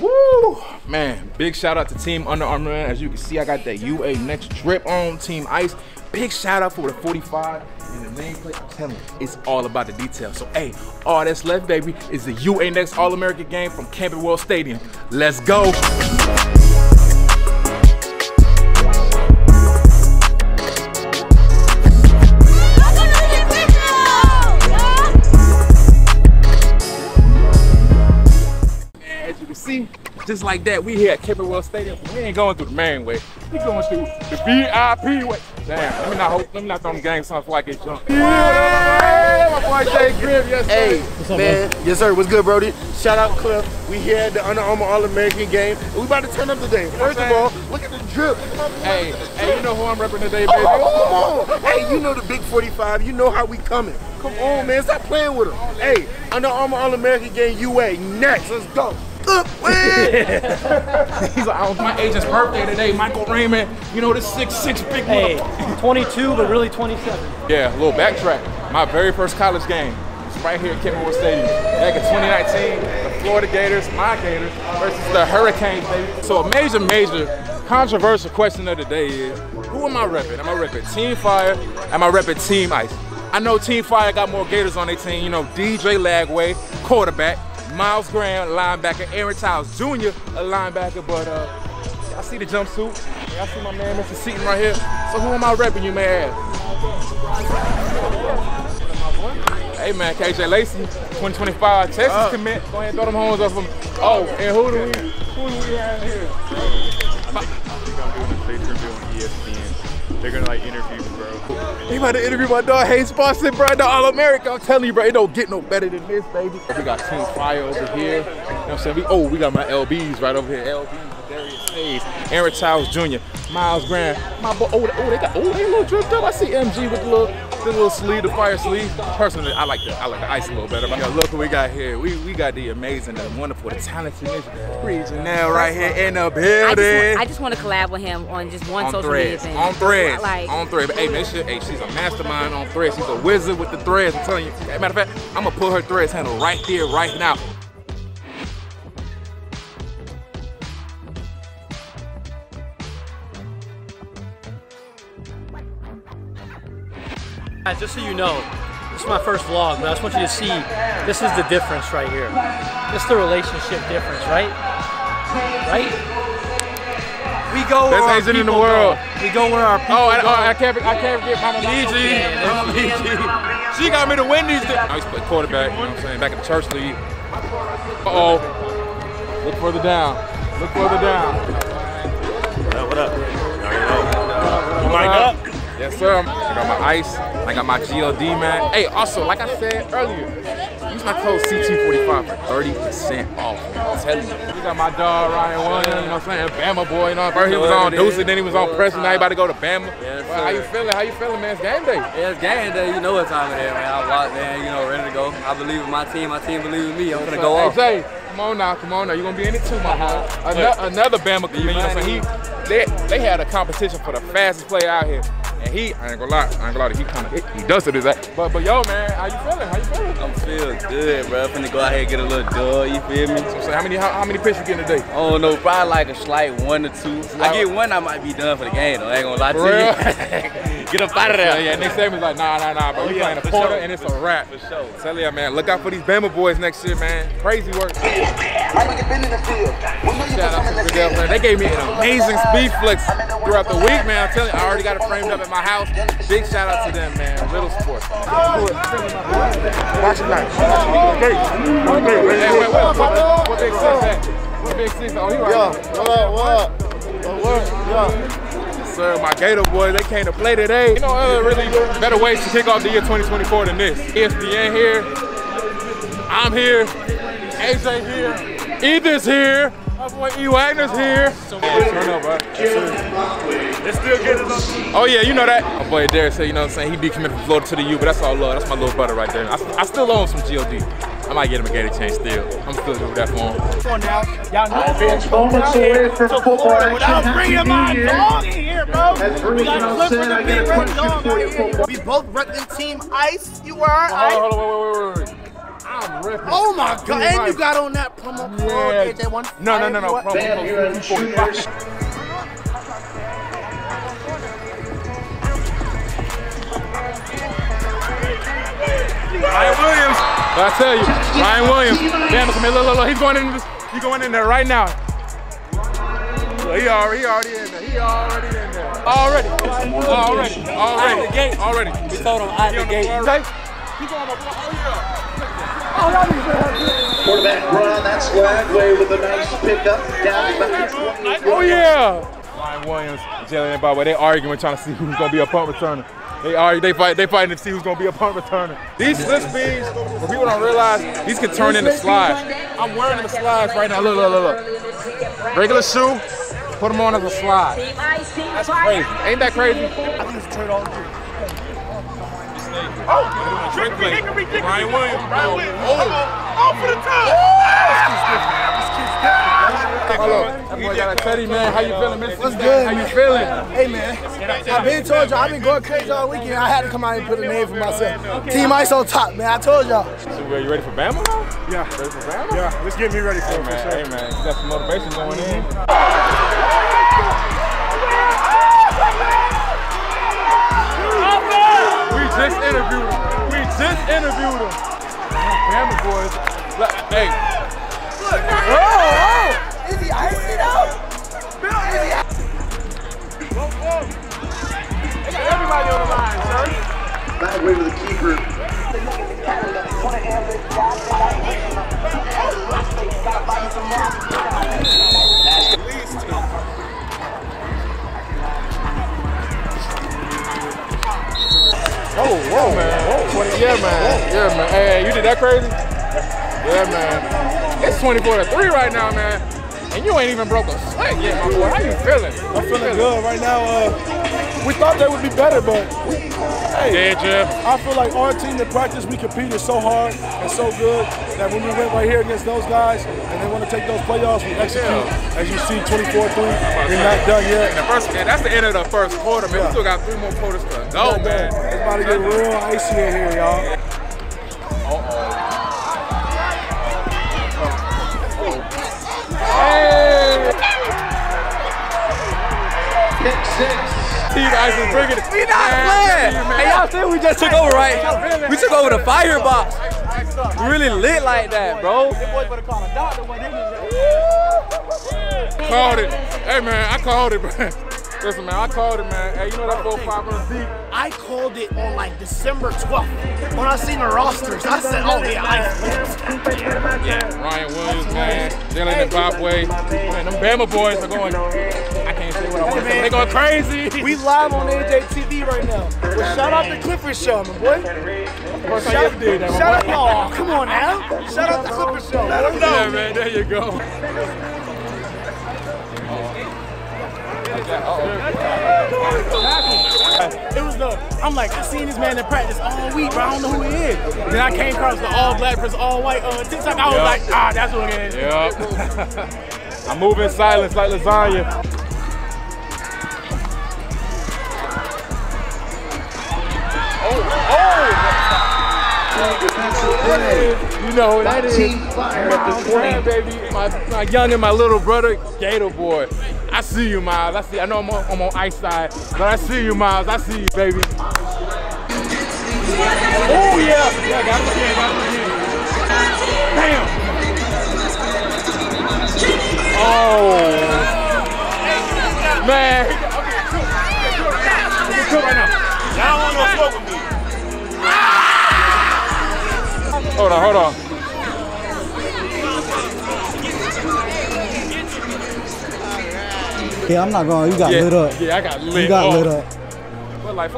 Woo! Man, big shout out to Team Under Armour. As you can see, I got that UA Next drip on, Team Ice. Big shout out for the 45 and the nameplate. I'm telling you, it's all about the details. So, hey, all that's left, baby, is the UA Next All-American game from Camping World Stadium. Let's go! Just like that, we here at Kippenwell Stadium. We ain't going through the main way. We going through the VIP way. Damn, let me not throw them gang songs before I get jumped. Yeah, my boy Jay Grimm, yes sir. Hey, what's up, man? Yes sir, what's good, Brody? Shout out Cliff. We here at the Under Armour All-American game. We about to turn up today. First of all, look at the drip. Hey, you know who I'm repping today, baby? Come on. Hey, you know the big 45. You know how we coming. Come on, man, stop playing with them. Hey, Under Armour All-American game UA Next. Let's go. He's like, oh, my agent's birthday today, Michael Raymond. You know, this 6'6" big motherfucker. 22, but really 27. Yeah, a little backtrack. My very first college game was right here at Kippenwell Stadium. Back in 2019, the Florida Gators, my Gators, versus the Hurricanes. So a major, major controversial question of the day is, who am I repping? Am I repping Team Fire? Am I repping Team Ice? I know Team Fire got more Gators on their team. You know, DJ Lagway, quarterback. Miles Graham, linebacker. Aaron Chiles Jr., a linebacker. But y'all see the jumpsuit. Y'all see my man, Mr. Seaton, right here. So who am I repping, you may ask? Hey, man, KJ Lacey, 2025, Texas commit. Go ahead and throw them horns off him. Oh, and who do we have here? I think I'm doing on ESPN. They're gonna like interview, bro. They about to interview my dog, Hayes Boston, bro, the All-America. I'm telling you, bro, it don't get no better than this, baby. We got Team Fire over here. You know what I'm saying? We got my LBs right over here. LBs, Darius, Hayes, Aaron Chiles Jr., Miles Graham. My boy, they a little dripped up. I see MG with the little sleeve, the fire sleeve. Personally, I like the ice a little better. But look who we got here. We got the amazing, the wonderful, the talented region now right here in the building. I just want to collab with him on just one on social threads. Media thing. On Threads. Like, on Threads. But hey, man, she's a mastermind on Threads. She's a wizard with the Threads. I'm telling you. As a matter of fact, I'm gonna pull her Threads handle right here, right now. Guys, just so you know, this is my first vlog, but I just want you to see, this is the difference right here. This is the relationship difference, right? Right? We go where our people go. We go where our people go. I can't forget Mama BG. She got me to Wendy's. I used to play quarterback, you know what I'm saying, back in the church league. Uh-oh. Look further down. Look further down. What up, what up? You lined up? Yes, sir. I got my ice. I got my GLD, man. Hey, also, like I said earlier, use my code CT45 for 30% off. I'm telling you. We got my dog, Ryan Warner, you know what I'm saying? Bama boy, you know. First he was on Deuce, then he was on Preston. Now he about to go to Bama. Yes, how you feeling? How you feeling, man? It's game day. Yeah, it's game day. You know what time it is, man. I walked, man, you know, ready to go. I believe in my team. My team believes in me. I'm going to go off. Hey, Jay, come on now. Come on now. You're going to be in it too, my boy. Another Bama commit. You know what I'm saying? They had a competition for the fastest player out here. And I ain't gonna lie, he kind of, he dusted his ass. But yo, man, how you feeling? How you feeling? I'm feeling good, bro. I'm finna go out here and get a little dub, you feel me? So how many pitches you getting today? I don't know, probably like a slight one or two. So I get one, I might be done for the game, though. I ain't gonna lie to you. Get up out of there. Yeah, next segment's like, nah, bro. We playing a quarter, sure. And it's a wrap. For sure. Tell ya, man, look out for these Bama boys next year, man. Crazy work. They gave me an amazing speed flex throughout the week, man. I'm telling you, I already got it framed up at my house. Big shout out to them, man. Little sports. Watch it now. What big six at? What big six? Oh, he right here. What up? Yes, sir, my Gator boys, they came to play today. You know, really better ways to kick off the year 2024 than this. ESPN here. I'm here. AJ here. Ethan's here. My boy E-Wagner's here. So turn up, bro. It's still good as us. Oh, yeah, you know that. My boy Darius said, you know what I'm saying? He decommitted from Florida to the U, but that's all love. That's my little brother right there. I still own some GLD. I might get him a Gator chain still. I'm still doing that for him. Come on now. Y'all know this. I'm bringing my dog in here, bro. We got Clifford the big red dog right here. We both repping Team Ice. You are Ice. Hold on, wait. I'm ripping. Oh my God! And you got on that promo code AJ1. No. Promo. Ryan Williams, I tell you, Ryan Williams. Damn, look, look, he's going in. He's going in there right now. He already in there. Already. We told him out the gate. Quarterback run. That's Lagway with a nice pickup down the back. Oh yeah. Ryan Williams, Jalen McFarway. They arguing, trying to see who's gonna be a punt returner. They fighting to see who's gonna be a punt returner. These slip speeds, for people don't realize, these can turn into slides. I'm wearing them as slides right now. Look. Regular shoe, put them on as a slide. That's crazy. Ain't that crazy? I think it's turned on. Oh, trick play. Ryan Williams. Oh, for the top. Boy, I gotta tell you, man, how you feeling, man? What's good? How you feeling? Hey, man, I've been told y'all, I've been going crazy all weekend. I had to come out and put a name for myself. Team Ice on top, man, I told y'all. So, you ready for Bama now? Yeah. Ready for Bama? Yeah, let's get me ready for it, man. Hey, man, you got some motivation going in. We just interviewed him. Bama boys. Hey. Whoa! Is he iced out? They got everybody on the line, sir. Lagway with the keeper. Oh, whoa, man. Whoa. Yeah, man. Yeah, man. Hey, you did that crazy? Yeah, man. It's 24-3 right now, man. And you ain't even broke a sweat yet, my boy. How you feeling? I'm feeling good right now. We thought that would be better, but I feel like our team in practice, we competed so hard and so good that when we went right here against those guys and they want to take those playoffs, we execute. Yeah. As you see, 24-3, we're not done yet. That's the end of the first quarter, man. Yeah. We still got 3 more quarters to go, man. It's about to get real icy in here, y'all. Team Ice is bringing it. We not playing. Hey, y'all see, we just took over, right? We took over the firebox. We really lit like that, bro. Called it. Hey, man, I called it, man. Listen, man, I called it, man. Hey, you know that 4-5 deep? I called it on, like, December 12th. When I seen the rosters, I said, oh, yeah, Ice. Yeah, Ryan Williams, man. Jalen McFarway. Man, them Bama boys are going. They going crazy. We live on AJTV right now. Well, shout out to Clifford Show, my boy. First time you ever did that, my boy. Shout out, come on now. Shout out to Clifford Show. Let them know. Yeah, man, there you go. It was I'm like, I seen this man in practice all week, but I don't know who he is. Then I came across the all black versus all white TikTok. I was like, ah, that's what it is. Yep. I move in silence like lasagna. You know what that is. Team fire, baby. My young and my little brother, Gator boy. I see you, Miles. I see. I know I'm on ice side, but I see you, Miles. I see you, baby. Oh yeah. Yeah, got it. Damn. Oh man. I'm cool right now. Y'all don't want to smoke with me. Hold on. Yeah, I'm not wrong. You got lit up. Yeah, I got lit up. You got lit up. But like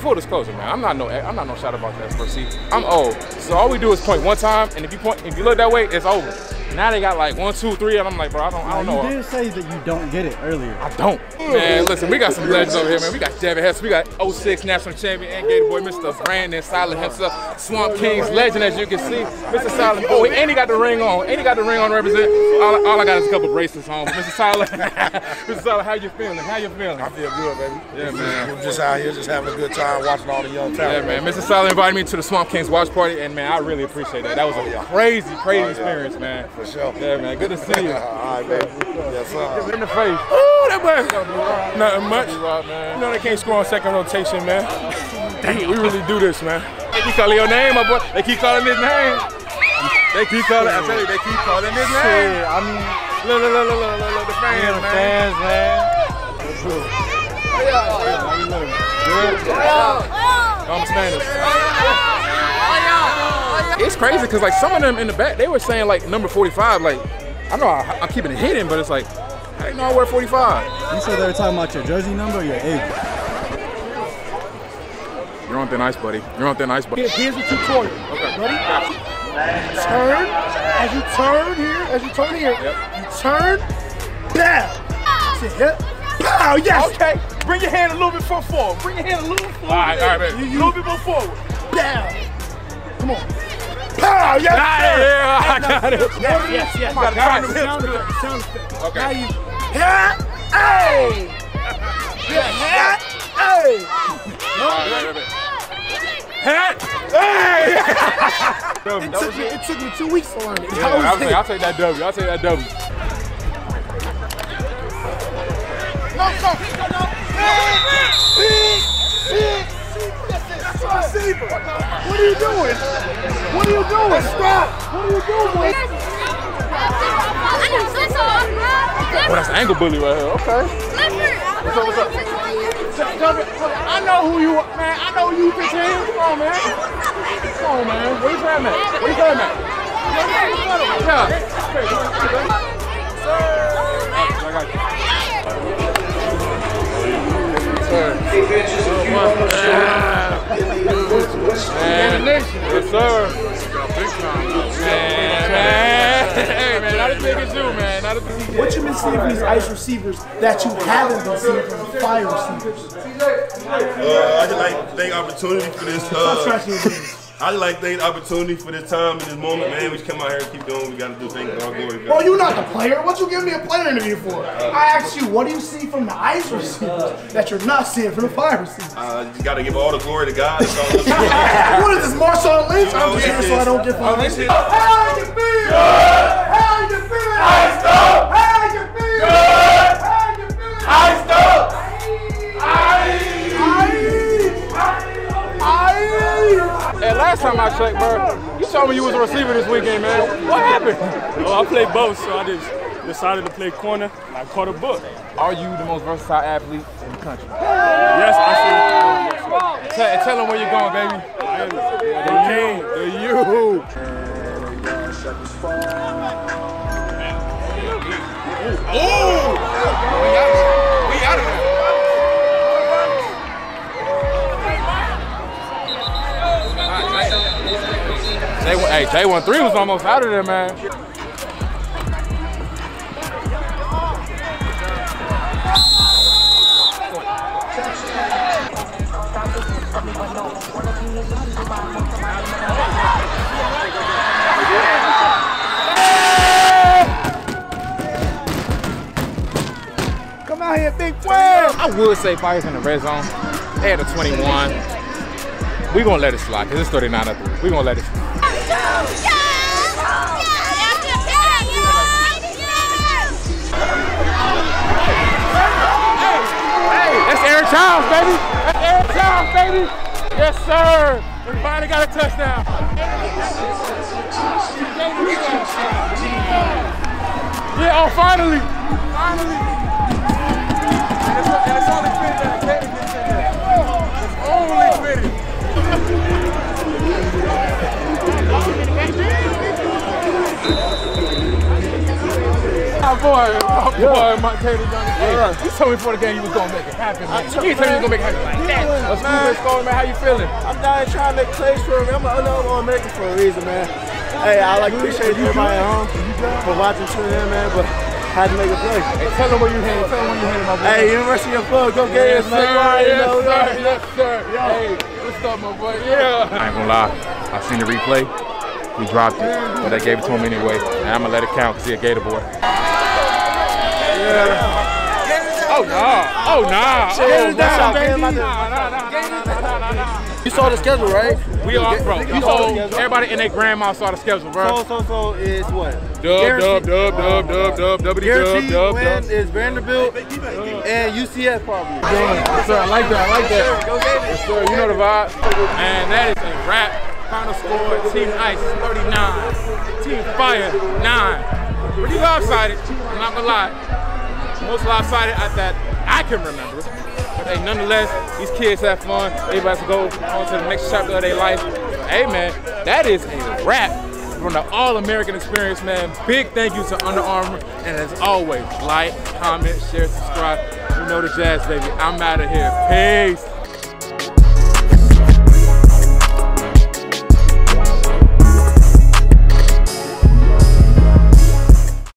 full disclosure, man, I'm not no shot about that first seat. I'm old. So all we do is point one time, and if you look that way, it's over. Now they got like 1, 2, 3, and I'm like, bro, I don't know. You did say that you don't get it earlier. I don't. Man, listen, we got some legends over here, man. We got Javid Hess, we got 06 national champion and Gator boy, Mr. Brandon Siler himself, Swamp Kings legend, as you can see. Mr. Siler, boy, and he got the ring on. And he got the ring on to represent. All I got is a couple bracelets on. Mr. Siler, Mr. Siler, how you feeling? How you feeling? I feel good, baby. Yeah, man. We're just out here, just having a good time, watching all the young talent. Yeah, man. Mr. Siler invited me to the Swamp Kings watch party, and man, I really appreciate that. That was a crazy experience, man. For sure. Yeah, man. Good to see you. All right, baby. Yes, sir. In the face. Oh, that boy. Nothing much. You know they can't score on second rotation, man. Dang, we really do this, man. They keep calling your name, my boy. They keep calling his name. They keep calling. I tell you, they keep calling his name. Shit, I mean, look, the fans, man. That's true. Oh, yeah. How you doing? Good. I'm standing. It's crazy because like some of them in the back, they were saying like number 45, like I know I'm keeping it hidden, but it's like, how do you know I wear 45? You said they were talking about your jersey number or your age? You're on thin ice, buddy. You're on thin ice, buddy. Here's what you told you. Okay. Ready? Turn. As you turn here, yep. You turn. Bam. Sit here. Pow, yes. Okay. Bring your hand a little bit far forward. All right, baby. A little bit more forward. Bam. Come on. Pow! Yes, yeah, I got it. Yes. You gotta turn them hips. Sound good. Okay. Now you. Yeah! Hey! Yeah! Hey! Hey! It took me 2 weeks to learn it. Yeah, I'll take that W. I'll take that W. No, receiver. What are you doing? Stop! What are you doing? Oh, that's ankle bully right here. Okay. What's up? I know who you are, man. I know you bitch hands. Come on, man. Where you from, man? Yes, sir. Man, not as big as you, man. What you been seeing from these ice receivers that you haven't been seeing from the fire receivers? I just like to thank opportunity for this. I like to thank the opportunity for this time and this moment, man. We just come out here and keep doing what we gotta do. Thank God, glory. Bro, you're not the player. What you giving me a player interview for? I asked you, what do you see from the ice receivers that you're not seeing from the fire receivers? You gotta give all the glory to God. What is this, Marshawn Lynch? I'm just here so I don't get fired. How you feeling? Iced up! How you feeling? Good! How you feeling? Iced up! And last time I checked, bro, you told me you was a receiver this weekend, man. What happened? Well, I played both, so I just decided to play corner, and I caught a book. Are you the most versatile athlete in the country? Yes, I see. Tell them where you're going, baby. Oh! We out of there. Hey, J13 was almost out of there, man. Come out here, big player. I would say Fires in the red zone. They had a 21. We're going to let it slide, because it's 39-3. We're going to let it slide. Hey, that's Aaron Chiles, baby. Yes, sir. We finally got a touchdown. Yeah, oh, finally. And it's only 15. My boy, Mike Taylor Young. You told me before the game you was gonna make it happen, man. You told me you was gonna make it happen like that. Let's do this, man. How you feeling? I'm dying trying to make plays for him. I'm an Under Armour American for a reason, man. Hey, I like appreciate everybody at home for watching to him, man, but I had to make a play. Hey, tell them where you headed. Tell them where you headed, my boy. Hey, University of Florida, go get it, man. Yes, sir. Hey, what's up, my boy? Yeah. I ain't gonna lie. I seen the replay. We dropped it, but they gave it to him anyway. And I'm gonna let it count because he a Gator boy. Yeah. Oh, no. Oh, no. Nah. You saw the schedule, right? We all, bro. Everybody in their grandma saw the schedule, bro. So is what? Dub. Win is Vanderbilt and UCF probably. Yes, sir, I like that. Yes, sir, you know the vibe. And that is a wrap. Final score, Team Ice 39, Team Fire 9. Pretty lopsided, I'm not gonna lie. Most lopsided that I can remember. But hey, nonetheless, these kids have fun. They about to go on to the next chapter of their life. Hey man, that is a wrap from the All-American Experience, man. Big thank you to Under Armour. And as always, like, comment, share, subscribe. You know the jazz, baby. I'm out of here. Peace.